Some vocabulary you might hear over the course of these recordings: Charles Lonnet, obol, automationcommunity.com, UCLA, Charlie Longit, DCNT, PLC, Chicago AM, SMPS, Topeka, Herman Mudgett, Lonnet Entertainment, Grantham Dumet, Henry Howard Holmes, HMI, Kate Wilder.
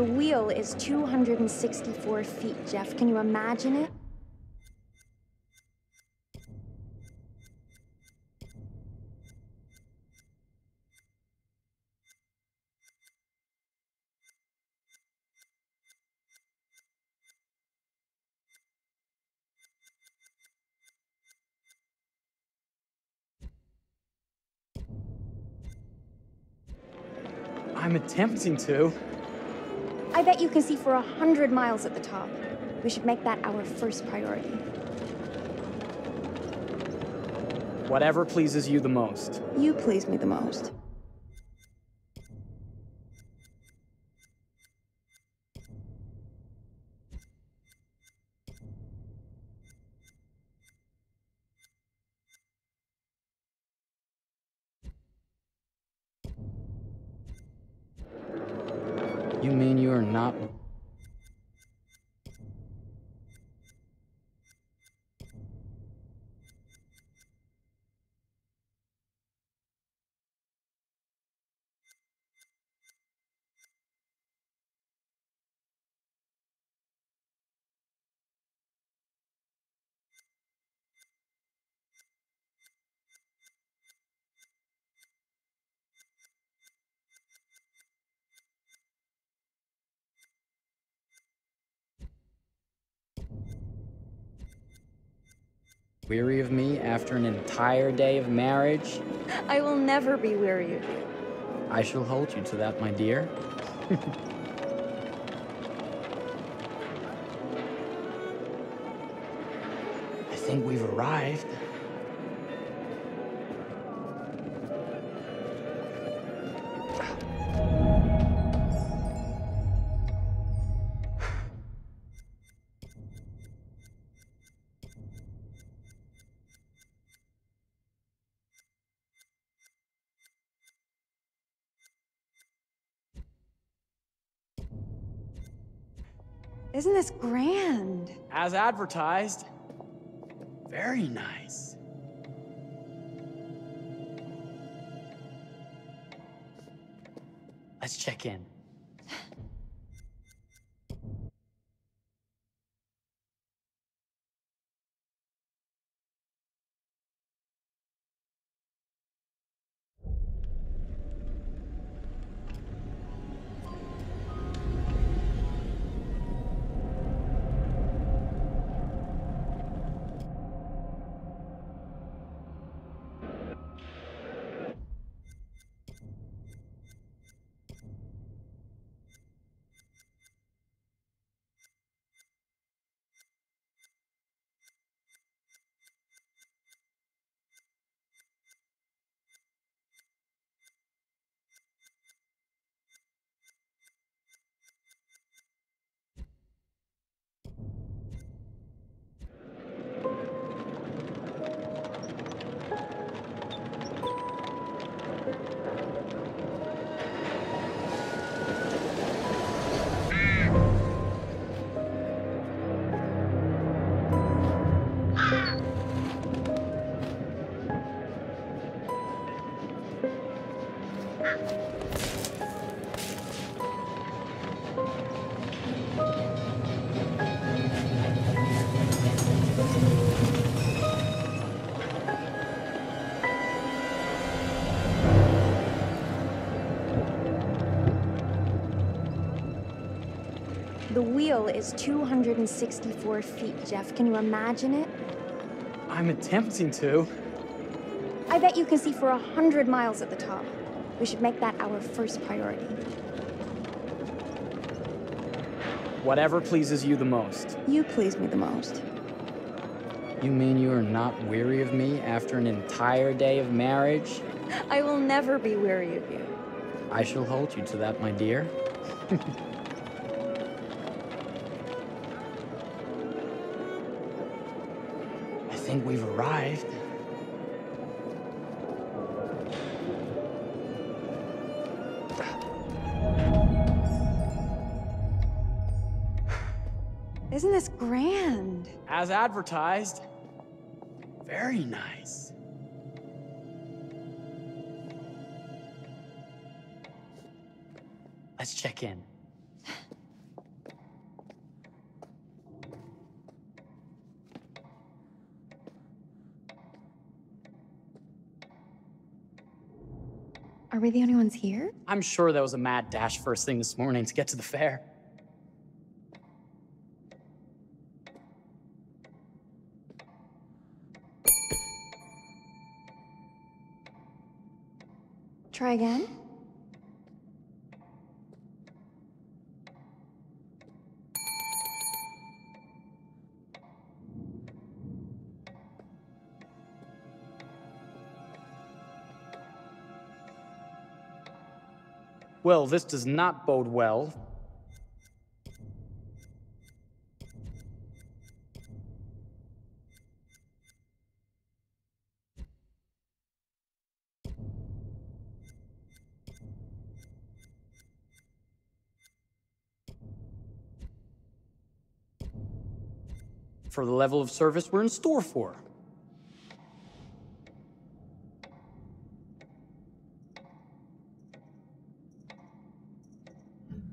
The wheel is 264 feet, Jeff. Can you imagine it? I'm attempting to. I bet you can see for 100 miles at the top. We should make that our first priority. Whatever pleases you the most. You please me the most. You mean you are not? Weary of me after an entire day of marriage? I will never be weary of you. I shall hold you to that, my dear. I think we've arrived. Isn't this grand? As advertised. Very nice. Let's check in. The wheel is 264 feet, Jeff. Can you imagine it? I'm attempting to. I bet you can see for 100 miles at the top. We should make that our first priority. Whatever pleases you the most. You please me the most. You mean you are not weary of me after an entire day of marriage? I will never be weary of you. I shall hold you to that, my dear. I think we've arrived. Isn't this grand? As advertised. Very nice. Let's check in. Are we the only ones here? I'm sure that was a mad dash first thing this morning to get to the fair. Try again. Well, this does not bode well. For the level of service we're in store for.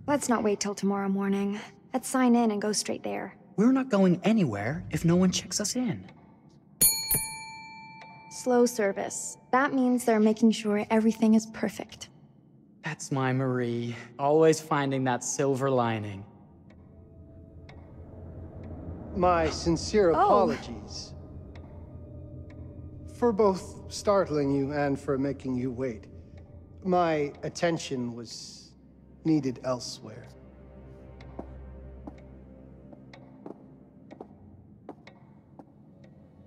Let's not wait till tomorrow morning. Let's sign in and go straight there. We're not going anywhere if no one checks us in. Slow service. That means they're making sure everything is perfect. That's my Marie, always finding that silver lining. My sincere apologies for both startling you and for making you wait. My attention was needed elsewhere.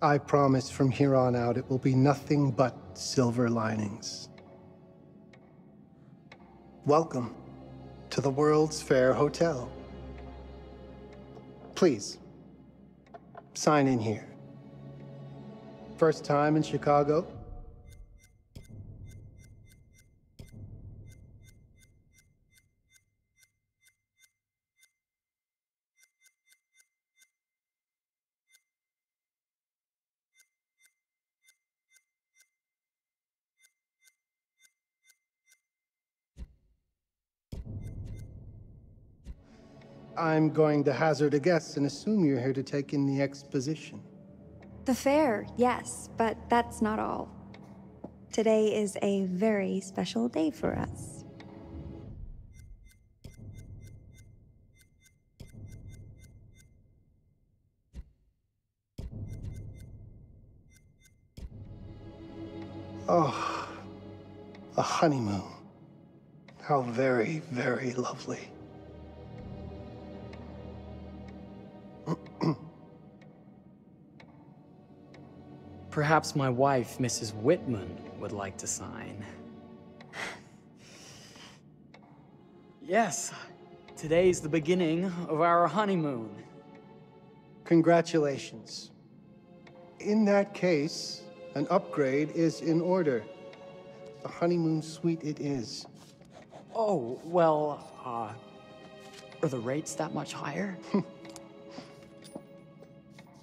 I promise from here on out it will be nothing but silver linings. Welcome to the World's Fair Hotel. Please. Sign in here. First time in Chicago? I'm going to hazard a guess and assume you're here to take in the exposition. The fair, yes, but that's not all. Today is a very special day for us. Oh, a honeymoon. How very, very lovely. Perhaps my wife, Mrs. Whitman, would like to sign. Yes, today's the beginning of our honeymoon. Congratulations. In that case, an upgrade is in order. A honeymoon suite it is. Oh, well, are the rates that much higher?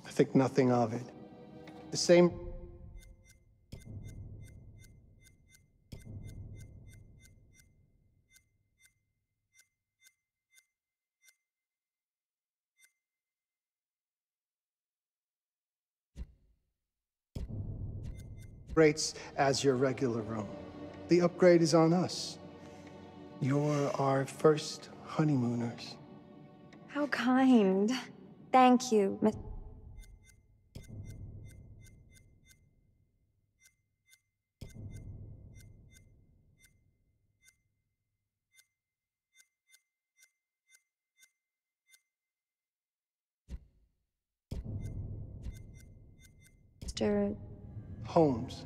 I think nothing of it. The same. Rates as your regular room. The upgrade is on us. You're our first honeymooners. How kind. Thank you, Mr. Holmes.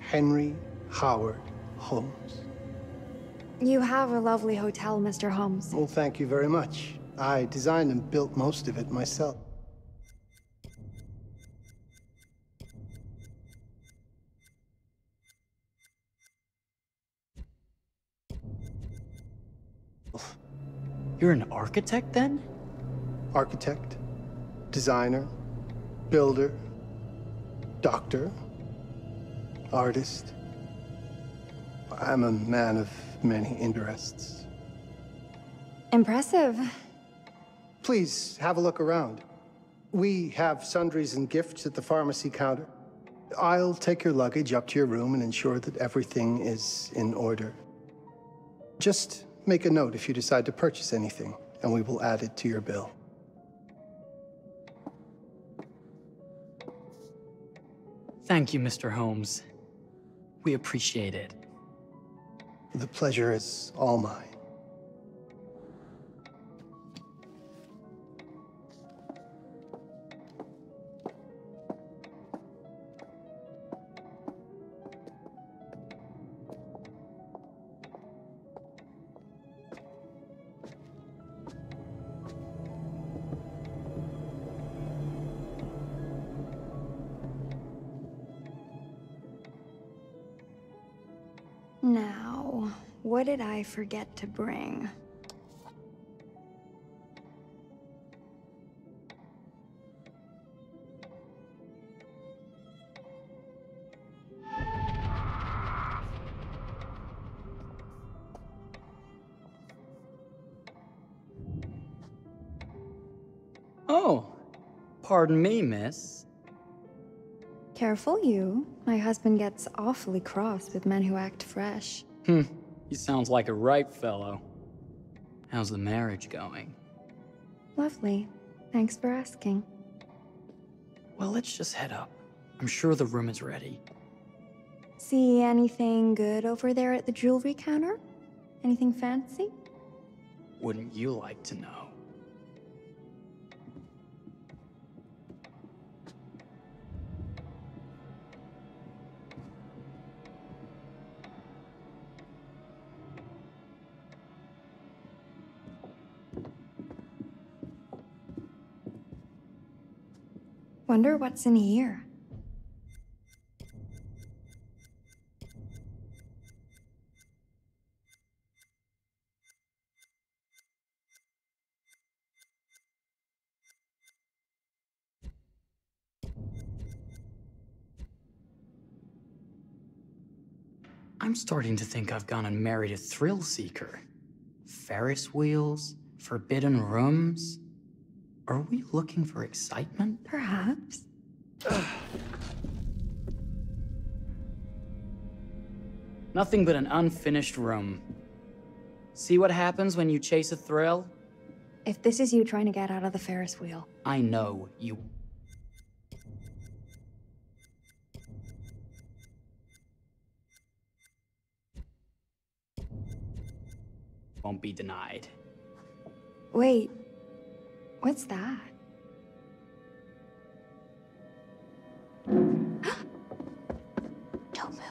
Henry Howard Holmes. You have a lovely hotel, Mr. Holmes. Well, thank you very much. I designed and built most of it myself. You're an architect, then? Architect, designer, builder, doctor, artist. I'm a man of many interests. Impressive. Please have a look around. We have sundries and gifts at the pharmacy counter. I'll take your luggage up to your room and ensure that everything is in order. Just make a note if you decide to purchase anything, and we will add it to your bill. Thank you, Mr. Holmes. We appreciate it. The pleasure is all mine. Now, what did I forget to bring? Oh, pardon me, miss. Careful you. My husband gets awfully cross with men who act fresh. He sounds like a ripe fellow. How's the marriage going? Lovely. Thanks for asking. Well, let's just head up. I'm sure the room is ready. See anything good over there at the jewelry counter? Anything fancy? Wouldn't you like to know? Wonder what's in here. I'm starting to think I've gone and married a thrill seeker. Ferris wheels, forbidden rooms. Are we looking for excitement? Perhaps. Nothing but an unfinished room. See what happens when you chase a thrill? If this is you trying to get out of the Ferris wheel. I know you. Won't be denied. Wait. What's that? Don't move.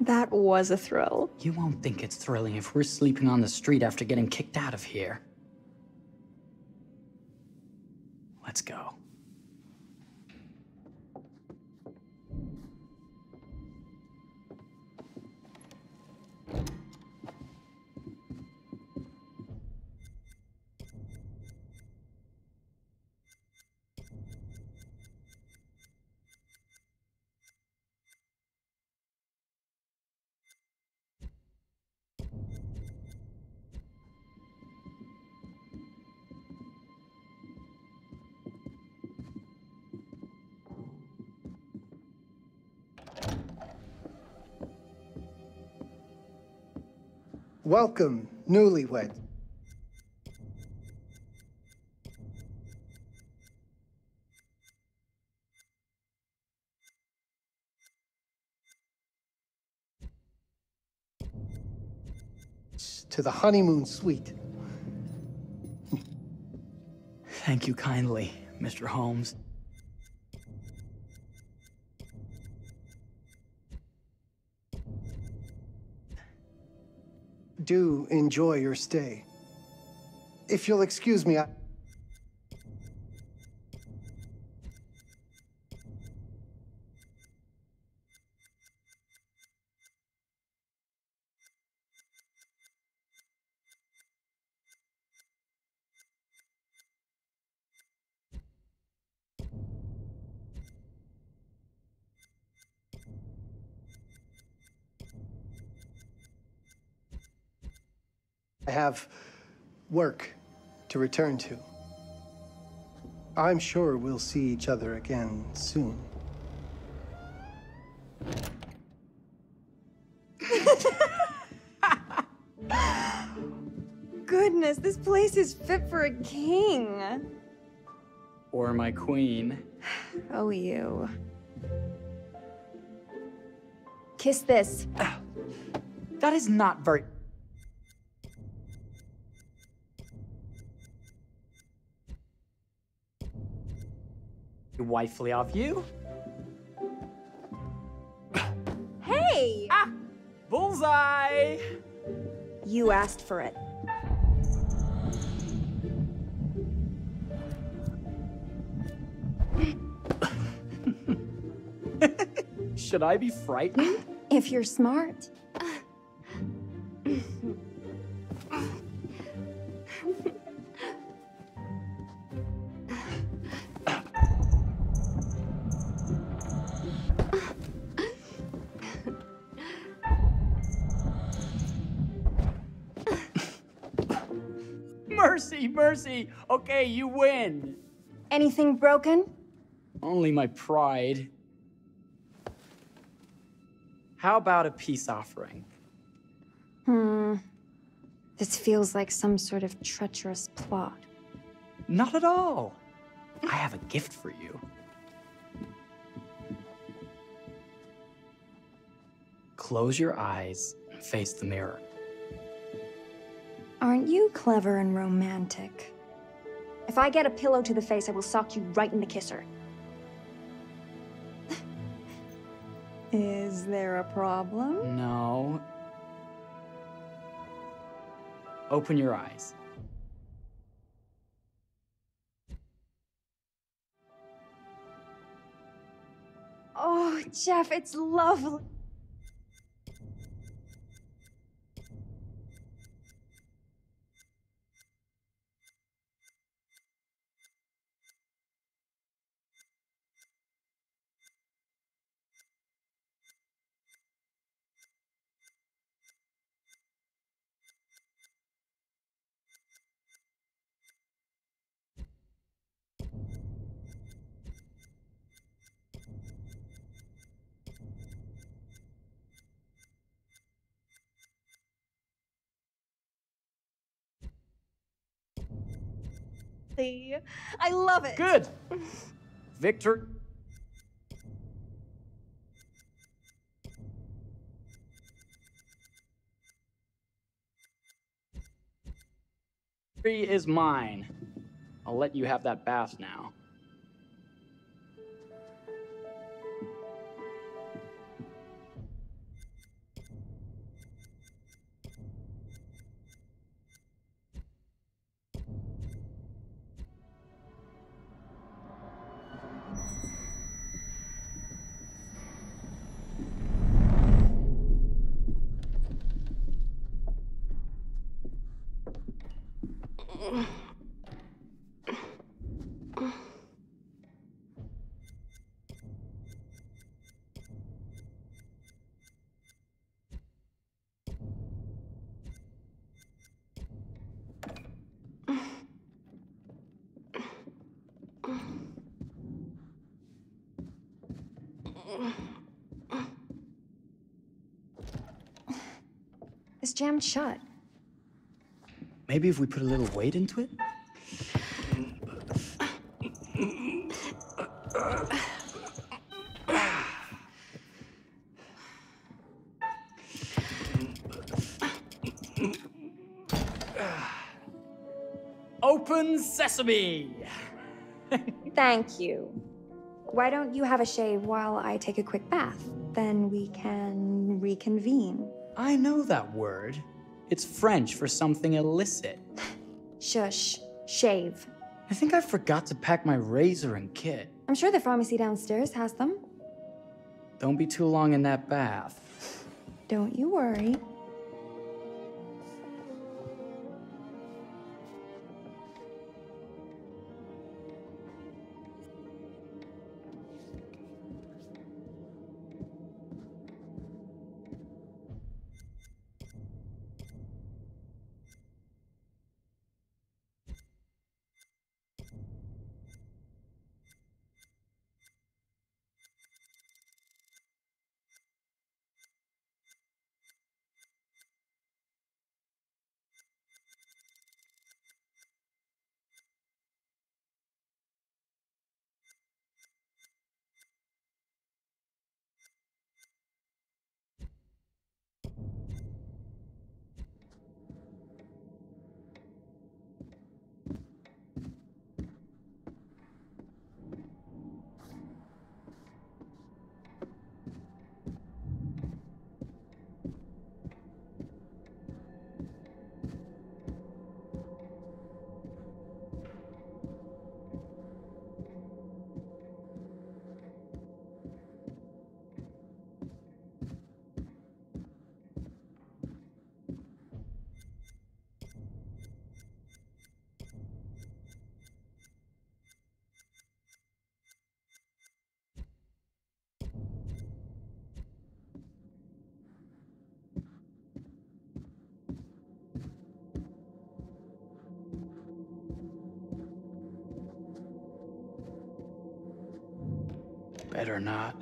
That was a thrill. You won't think it's thrilling if we're sleeping on the street after getting kicked out of here. Let's go. Welcome, newlywed. To the honeymoon suite. Thank you kindly, Mr. Holmes. Do enjoy your stay. If you'll excuse me, I have work to return to. I'm sure we'll see each other again soon. Goodness, this place is fit for a king. Or my queen. Oh, you. Kiss this. That is not very... wifely of you. Hey! Ah! Bullseye! You asked for it. Should I be frightened? If you're smart. Mercy! Okay, you win! Anything broken? Only my pride. How about a peace offering? This feels like some sort of treacherous plot. Not at all. I have a gift for you. Close your eyes and face the mirror. Aren't you clever and romantic? If I get a pillow to the face, I will sock you right in the kisser. Is there a problem? No. Open your eyes. Oh, Jeff, it's lovely. I love it. Good. Victor. Victory is mine. I'll let you have that bath now. It's jammed shut. Maybe if we put a little weight into it? Open sesame! Thank you. Why don't you have a shave while I take a quick bath? Then we can reconvene. I know that word. It's French for something illicit. Shush. Shave. I think I forgot to pack my razor and kit. I'm sure the pharmacy downstairs has them. Don't be too long in that bath. Don't you worry. Better not.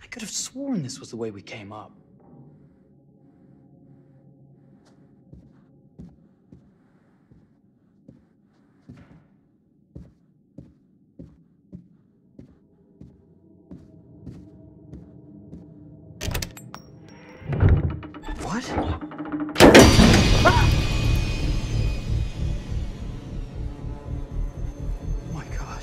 I could have sworn this was the way we came up. What? Ah! Oh my God.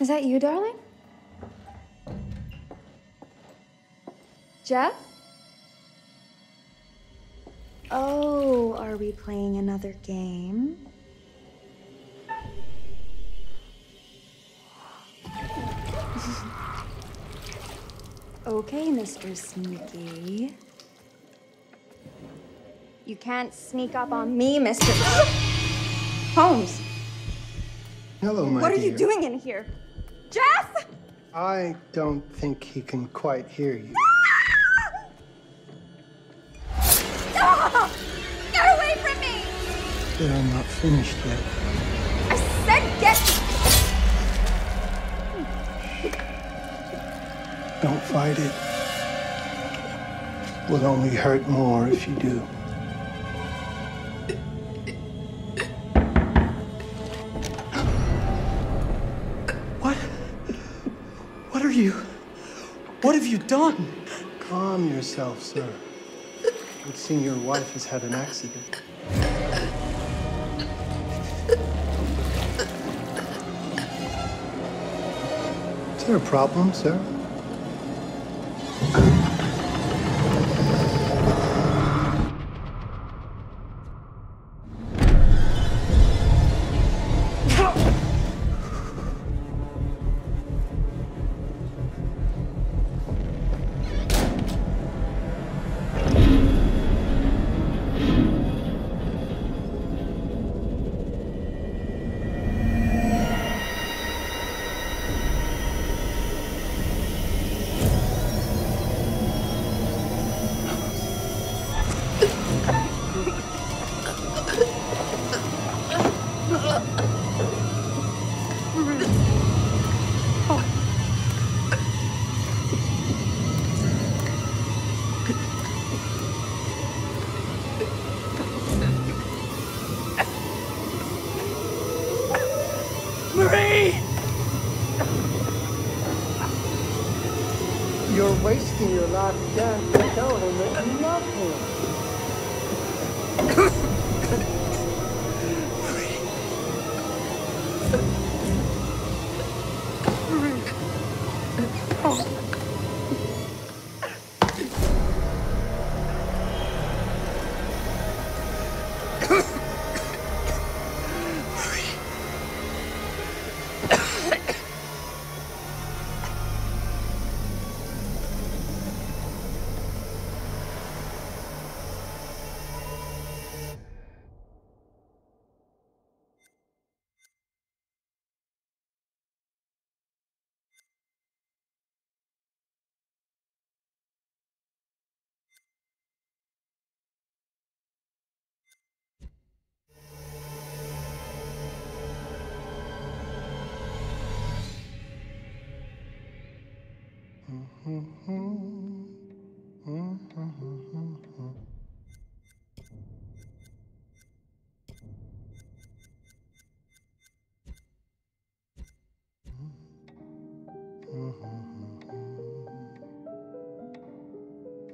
Is that you, darling? Jeff? Oh, are we playing another game? Okay, Mr. Sneaky. You can't sneak up on me, Mr. Holmes. Hello, my dear. What are you doing in here? Jeff! I don't think he can quite hear you. Stop! Get away from me! But I'm not finished yet. I said get... Don't fight it. It will only hurt more if you do. What have you done? Calm yourself, sir. It would seem your wife has had an accident. Is there a problem, sir?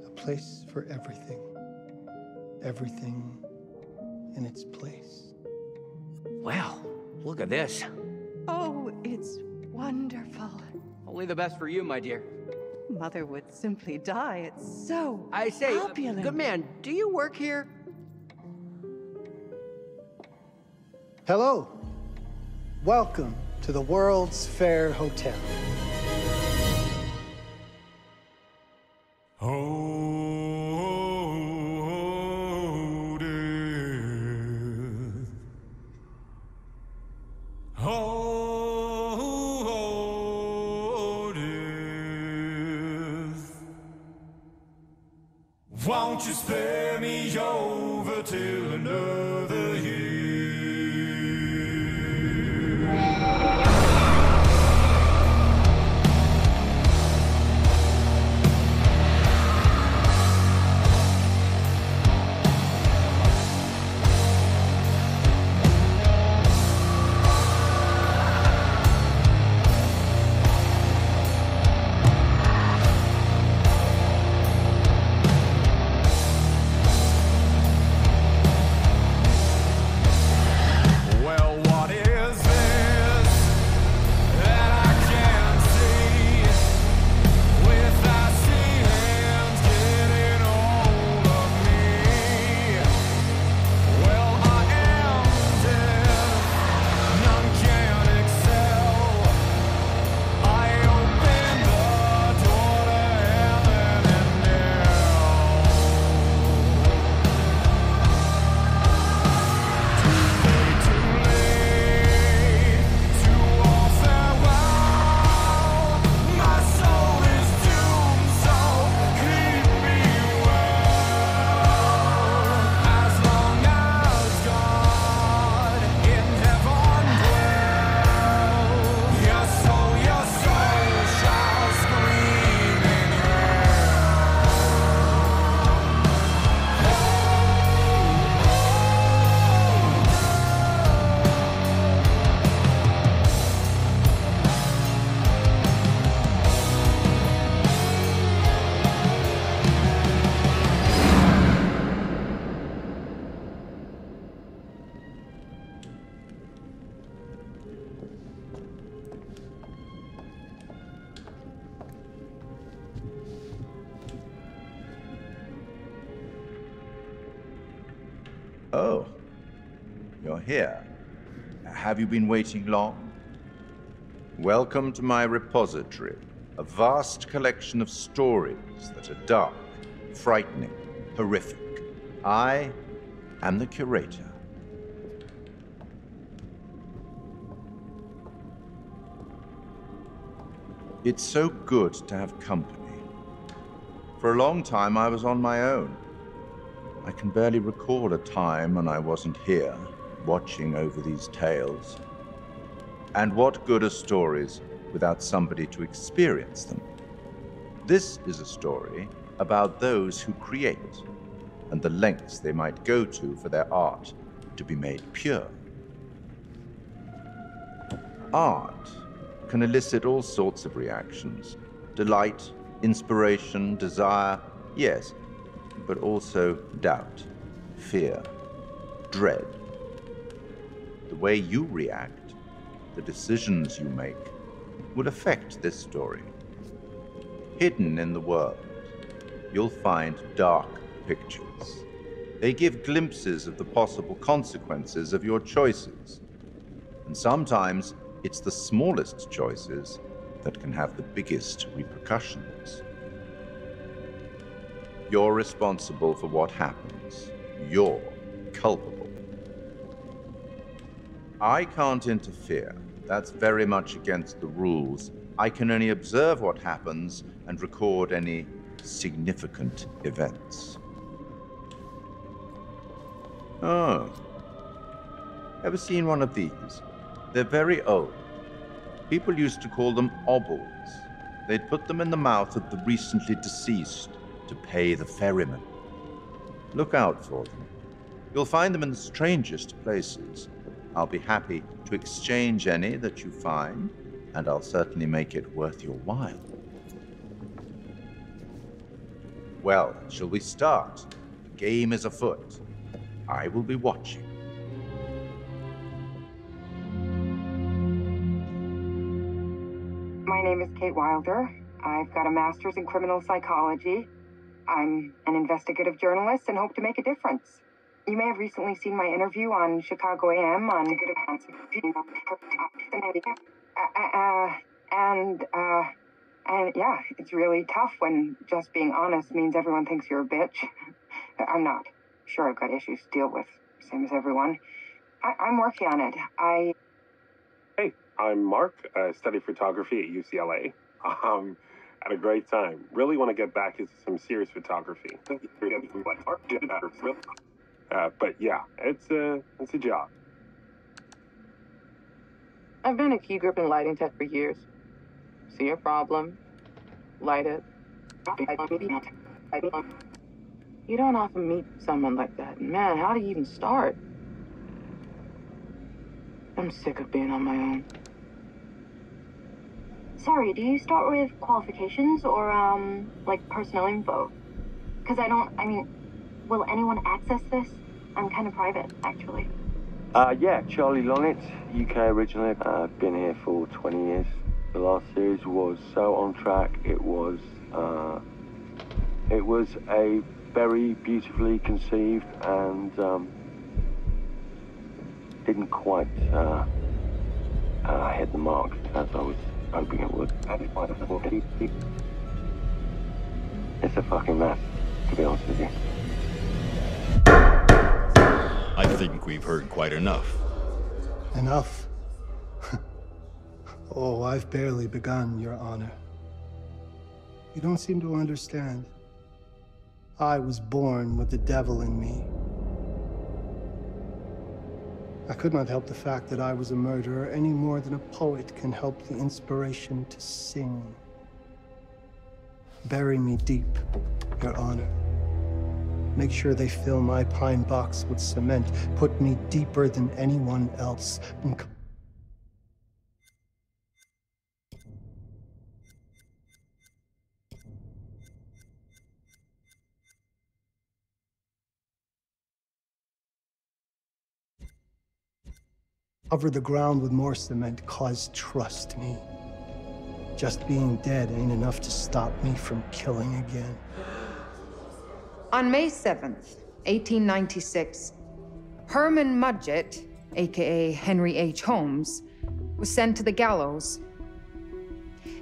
A place for everything. Everything in its place. Wow, look at this. Oh, it's wonderful. Only the best for you, my dear. Mother would simply die. It's so opulent. Good man, do you work here? Hello. Welcome to the World's Fair Hotel. you're here. Have you been waiting long? Welcome to my repository, a vast collection of stories that are dark, frightening, horrific. I am the curator. It's so good to have company. For a long time, I was on my own. I can barely recall a time when I wasn't here, watching over these tales. And what good are stories without somebody to experience them? This is a story about those who create and the lengths they might go to for their art to be made pure. Art can elicit all sorts of reactions, delight, inspiration, desire, yes, but also doubt, fear, dread. The way you react, the decisions you make, will affect this story. Hidden in the world, you'll find dark pictures. They give glimpses of the possible consequences of your choices, and sometimes it's the smallest choices that can have the biggest repercussions. You're responsible for what happens. You're culpable. I can't interfere. That's very much against the rules. I can only observe what happens and record any significant events. Oh. Ever seen one of these? They're very old. People used to call them obols. They'd put them in the mouth of the recently deceased to pay the ferryman. Look out for them. You'll find them in the strangest places. I'll be happy to exchange any that you find, and I'll certainly make it worth your while. Well, shall we start? The game is afoot. I will be watching. My name is Kate Wilder. I've got a master's in criminal psychology. I'm an investigative journalist and hope to make a difference. You may have recently seen my interview on Chicago AM on... And yeah, it's really tough when just being honest means everyone thinks you're a bitch. I'm not. Sure, I've got issues to deal with, same as everyone. I'm working on it. Hey. I'm Mark. I study photography at UCLA. Had a great time. Really want to get back into some serious photography. But yeah, it's a job. I've been a key grip in lighting tech for years. See a problem, light it. You don't often meet someone like that. Man, how do you even start? I'm sick of being on my own. Sorry, do you start with qualifications or, like, personal info? Because will anyone access this? I'm kind of private, actually. Yeah, Charlie Longit, UK originally. I've been here for 20 years. The last series was so on track. It was a very beautifully conceived and, didn't quite, hit the mark as I was hoping it would. It's a fucking mess, to be honest with you. I think we've heard quite enough. Enough? Oh, I've barely begun, Your Honor. You don't seem to understand. I was born with the devil in me. I could not help the fact that I was a murderer any more than a poet can help the inspiration to sing. Bury me deep, Your Honor. Make sure they fill my pine box with cement. Put me deeper than anyone else. Cover the ground with more cement, cause trust me. Just being dead ain't enough to stop me from killing again. On May 7th, 1896, Herman Mudgett aka Henry H. Holmes, was sent to the gallows.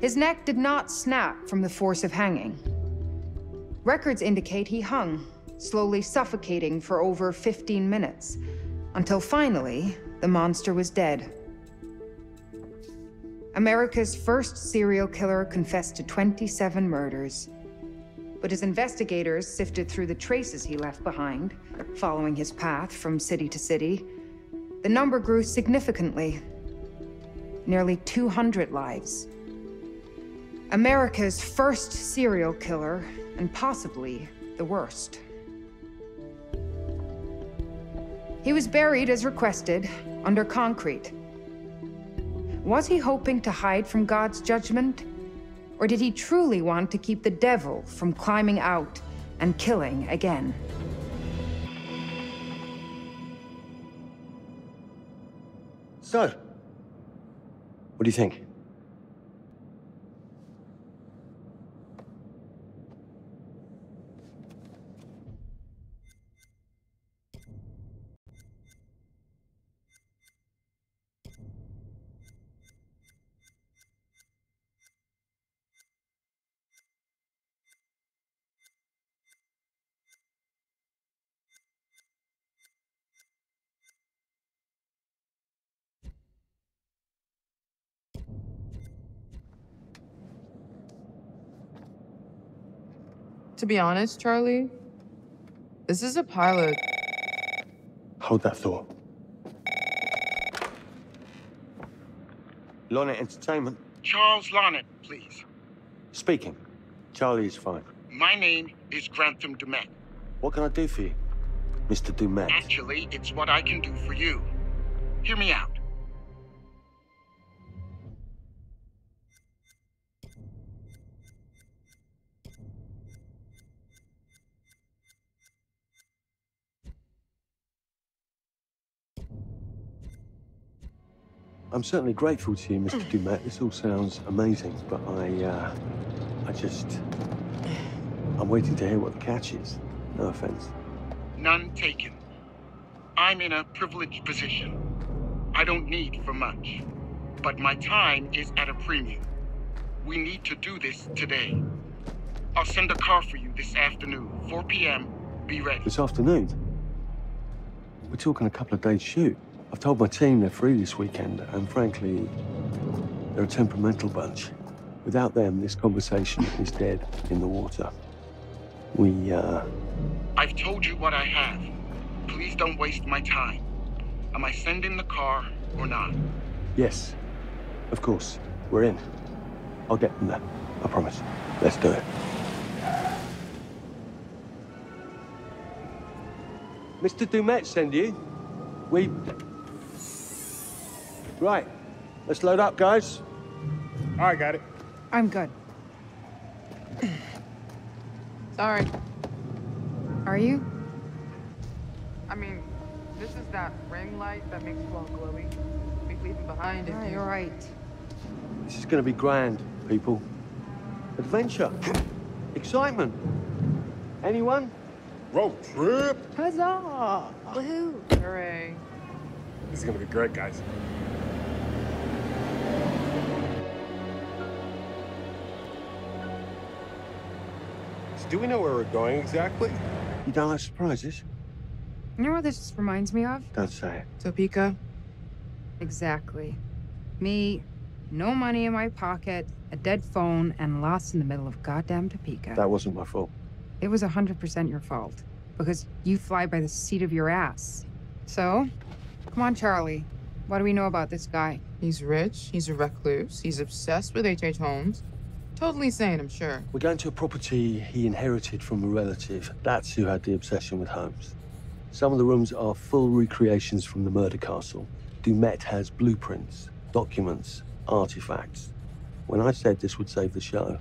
His neck did not snap from the force of hanging. Records indicate he hung, slowly suffocating for over 15 minutes, until finally, the monster was dead. America's first serial killer confessed to 27 murders, but his investigators sifted through the traces he left behind, following his path from city to city. The number grew significantly, nearly 200 lives. America's first serial killer, and possibly the worst. He was buried as requested, under concrete. Was he hoping to hide from God's judgment? Or did he truly want to keep the devil from climbing out and killing again? So, what do you think? To be honest, Charlie, this is a pilot. Hold that thought. Lonnet Entertainment. Charles Lonnet, please. Speaking. Charlie is fine. My name is Grantham Dumet. What can I do for you, Mr. Dumet? Actually, it's what I can do for you. Hear me out. I'm certainly grateful to you, Mr. Dumet. This all sounds amazing, but I'm waiting to hear what the catch is. No offense. None taken. I'm in a privileged position. I don't need for much, but my time is at a premium. We need to do this today. I'll send a car for you this afternoon, 4 p.m. Be ready. This afternoon? We're talking a couple of days shoot. I've told my team they're free this weekend, and frankly, they're a temperamental bunch. Without them, this conversation is dead in the water. I've told you what I have. Please don't waste my time. Am I sending the car or not? Yes, of course. We're in. I'll get them there. I promise. Let's do it. Mr. Dumet send you? Right, let's load up, guys. I got it. I'm good. Sorry. Are you? I mean, this is that ring light that makes it all glowy. We leave it behind. Yeah, you're right. This is gonna be grand, people. Adventure. Excitement. Anyone? Road trip. Huzzah! Woohoo! Hooray. This is gonna be great, guys. Do we know where we're going exactly? You don't like surprises? You know what this reminds me of? Don't say it. Topeka. Exactly. Me, no money in my pocket, a dead phone, and lost in the middle of goddamn Topeka. That wasn't my fault. It was 100% your fault, because you fly by the seat of your ass. So, come on, Charlie. What do we know about this guy? He's rich, he's a recluse, he's obsessed with H.H. Holmes. Totally sane, I'm sure. We're going to a property he inherited from a relative. That's who had the obsession with Holmes. Some of the rooms are full recreations from the murder castle. Dumet has blueprints, documents, artifacts. When I said this would save the show,